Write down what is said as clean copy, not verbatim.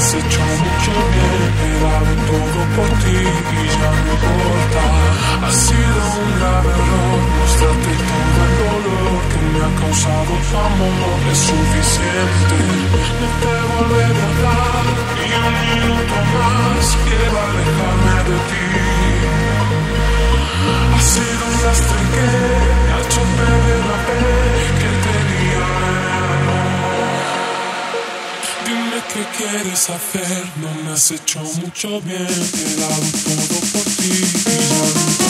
se c'è un uccello era todo por ti y ya no importa. Ha sido un grave error mostrarte todo el dolor que me ha causado tu amor. Es suficiente, no te volveré a hablar ni un minuto más que va a alejarme de ti. Ha sido un lastre que me ha hecho perder la fe que tenía en el amor. Dime qué quieres hacer, no me has hecho mucho bien, he dado todo por ti y ya no.